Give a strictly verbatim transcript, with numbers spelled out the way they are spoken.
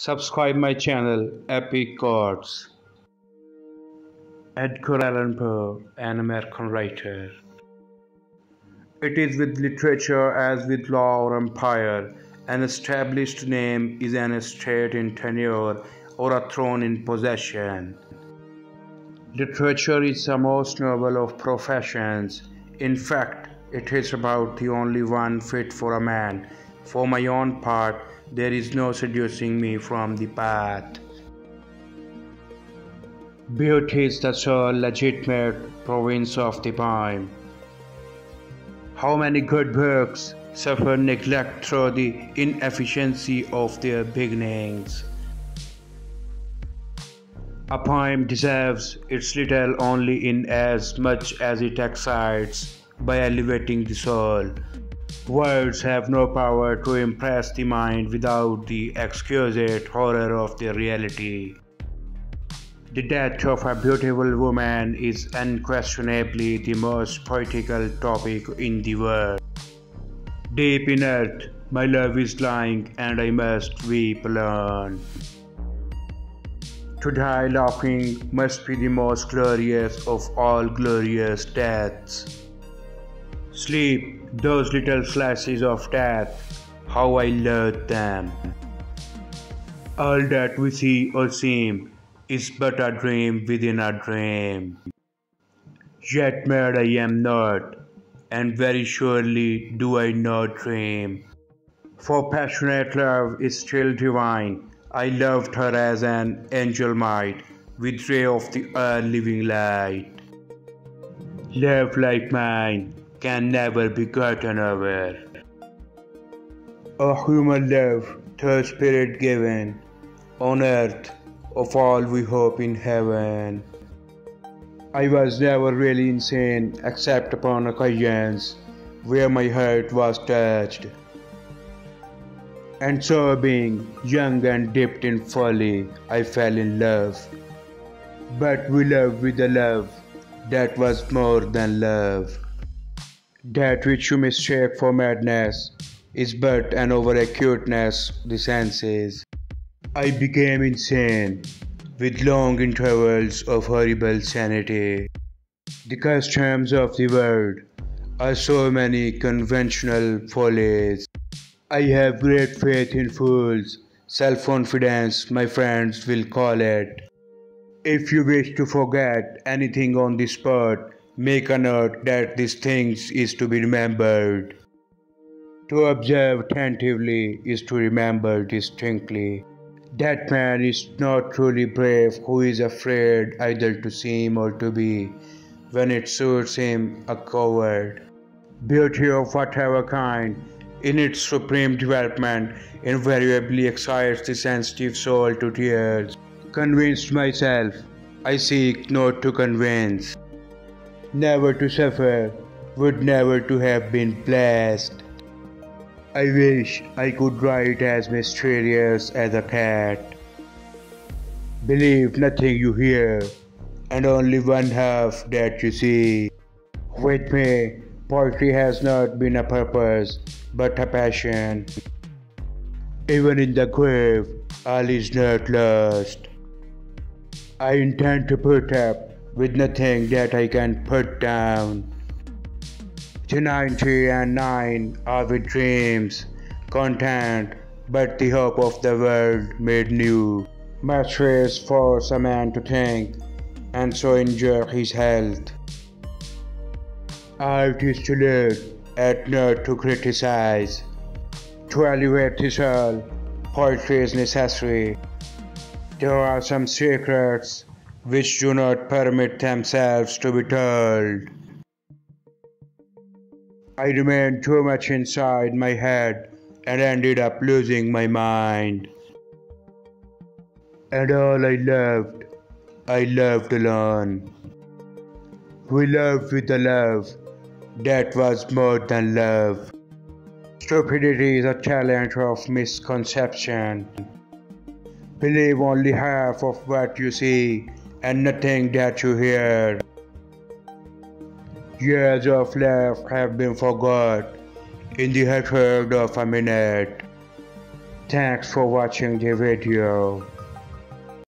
Subscribe my channel, Epic Quotes. Edgar Allan Poe, an American writer. It is with literature as with law or empire. An established name is an estate in tenure or a throne in possession. Literature is the most noble of professions. In fact, it is about the only one fit for a man. For my own part, there is no seducing me from the path. Beauty is the sole legitimate province of the poem. How many good books suffer neglect through the inefficiency of their beginnings? A poem deserves its little only in as much as it excites by elevating the soul. Words have no power to impress the mind without the exquisite horror of their reality. The death of a beautiful woman is unquestionably the most poetical topic in the world. Deep in earth, my love is lying, and I must weep alone. To die laughing must be the most glorious of all glorious deaths. Sleep, those little flashes of death, how I loathe them. All that we see or seem is but a dream within a dream. Yet mad I am not, and very surely do I not dream. For passionate love is still divine. I loved her as an angel might, with ray of the ever-living light. Love like mine can never be gotten over. A human love, through spirit given, on earth, of all we hope in heaven. I was never really insane except upon occasions where my heart was touched. And so, being young and dipped in folly, I fell in love. But we loved with a love that was more than love. That which you mistake for madness is but an over-acuteness of the senses. I became insane, with long intervals of horrible sanity. The customs of the world are so many conventional follies. I have great faith in fools, self-confidence, my friends will call it. If you wish to forget anything on the spot, make a note that these things is to be remembered. To observe attentively is to remember distinctly. That man is not truly brave who is afraid either to seem or to be, when it suits him, a coward. Beauty of whatever kind, in its supreme development, invariably excites the sensitive soul to tears. Convinced myself, I seek not to convince. Never to suffer, would never to have been blessed. I wish I could write as mysterious as a cat. Believe nothing you hear, and only one half that you see. With me, poetry has not been a purpose, but a passion. Even in the grave, all is not lost. I intend to put up with nothing that I can put down. The ninety and nine are with dreams, content, but the hope of the world made new. Much race force a man to think, and so injure his health. Art is to live, and not to criticize. To elevate the soul, poetry is necessary. There are some secrets which do not permit themselves to be told. I remained too much inside my head and ended up losing my mind. And all I loved, I loved alone. We loved with a love that was more than love. Stupidity is a talent of misconception. Believe only half of what you see and nothing that you hear. Years of life have been forgot in the record of a minute. Thanks for watching the video.